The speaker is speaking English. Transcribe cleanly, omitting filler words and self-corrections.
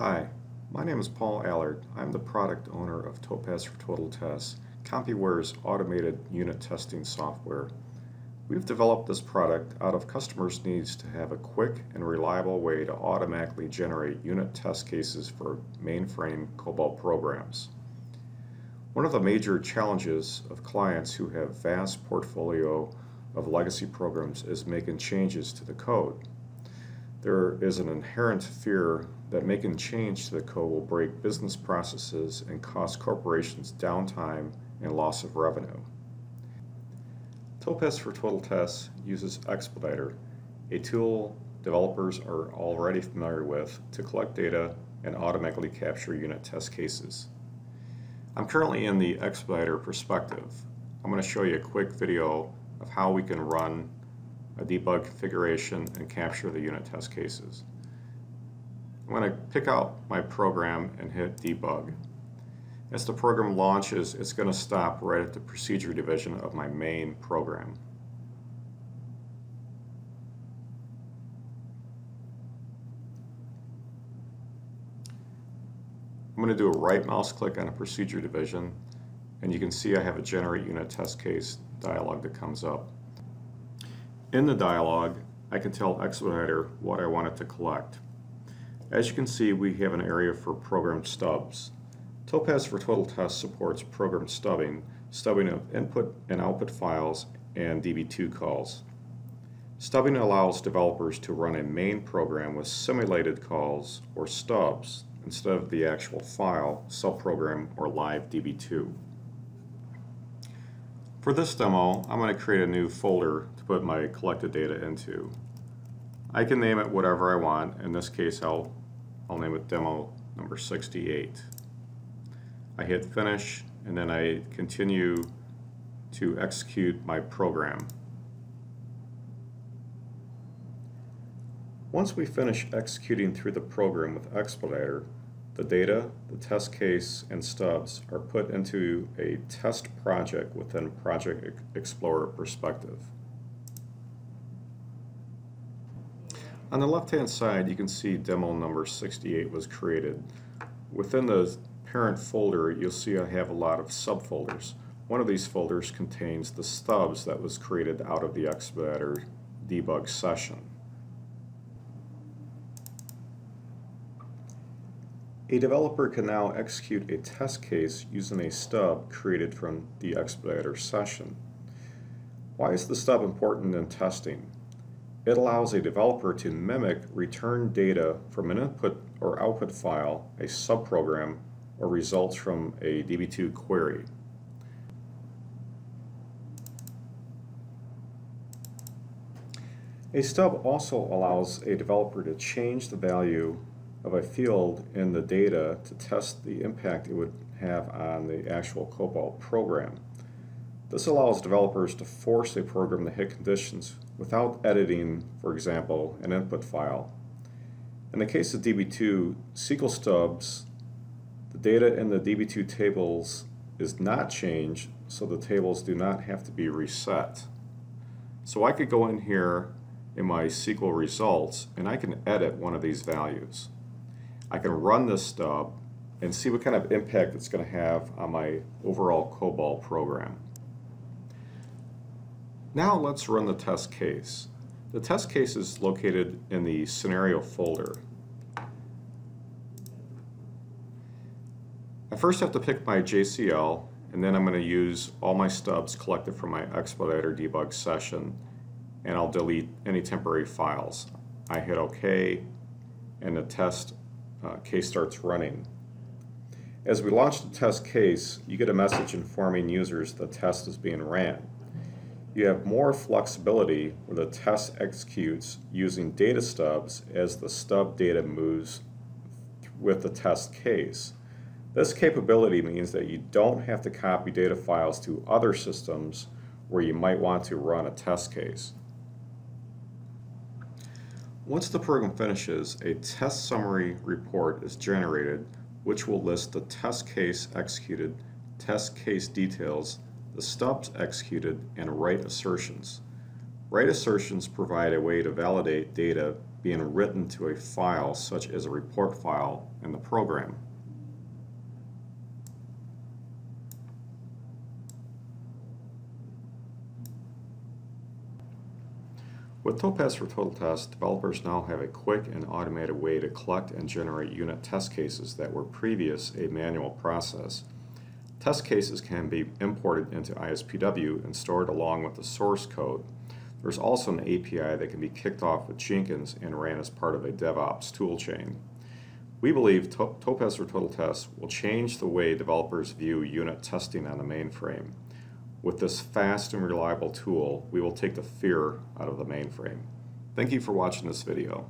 Hi, my name is Paul Allard. I'm the product owner of Topaz for Total Test, CompuWare's automated unit testing software. We've developed this product out of customers' needs to have a quick and reliable way to automatically generate unit test cases for mainframe COBOL programs. One of the major challenges of clients who have vast portfolio of legacy programs is making changes to the code. There is an inherent fear that making change to the code will break business processes and cost corporations downtime and loss of revenue. Topaz for Total Test uses Expediter, a tool developers are already familiar with, to collect data and automatically capture unit test cases. I'm currently in the Expediter perspective. I'm going to show you a quick video of how we can run a debug configuration and capture the unit test cases. I'm going to pick out my program and hit debug. As the program launches, it's going to stop right at the procedure division of my main program. I'm going to do a right mouse click on a procedure division, and you can see I have a generate unit test case dialog that comes up. In the dialog, I can tell Expediter what I want it to collect. As you can see, we have an area for program stubs. Topaz for Total Test supports program stubbing, stubbing of input and output files, and DB2 calls. Stubbing allows developers to run a main program with simulated calls or stubs instead of the actual file, subprogram, or live DB2. For this demo, I'm going to create a new folder to put my collected data into. I can name it whatever I want. In this case, I'll name it demo number 68. I hit finish, and then I continue to execute my program. Once we finish executing through the program with Expediter, the data, the test case, and stubs are put into a test project within Project Explorer perspective. On the left-hand side, you can see demo number 68 was created. Within the parent folder, you'll see I have a lot of subfolders. One of these folders contains the stubs that was created out of the Expediter debug session. A developer can now execute a test case using a stub created from the Expediter session. Why is the stub important in testing? It allows a developer to mimic return data from an input or output file, a subprogram, or results from a DB2 query. A stub also allows a developer to change the value of a field in the data to test the impact it would have on the actual COBOL program. This allows developers to force a program to hit conditions without editing, for example, an input file. In the case of DB2 SQL stubs, the data in the DB2 tables is not changed, so the tables do not have to be reset. So I could go in here in my SQL results and I can edit one of these values. I can run this stub and see what kind of impact it's going to have on my overall COBOL program. Now let's run the test case. The test case is located in the scenario folder. I first have to pick my JCL, and then I'm going to use all my stubs collected from my Expediter debug session, and I'll delete any temporary files. I hit OK, and the test case starts running. As we launch the test case, you get a message informing users the test is being ran. You have more flexibility where the test executes using data stubs as the stub data moves with the test case. This capability means that you don't have to copy data files to other systems where you might want to run a test case. Once the program finishes, a test summary report is generated, which will list the test case executed, test case details, the stubs executed, and write assertions. Write assertions provide a way to validate data being written to a file such as a report file in the program. With Topaz for Total Test, developers now have a quick and automated way to collect and generate unit test cases that were previously a manual process. Test cases can be imported into ISPW and stored along with the source code. There's also an API that can be kicked off with Jenkins and ran as part of a DevOps toolchain. We believe Topaz for Total Test will change the way developers view unit testing on the mainframe. With this fast and reliable tool, we will take the fear out of the mainframe. Thank you for watching this video.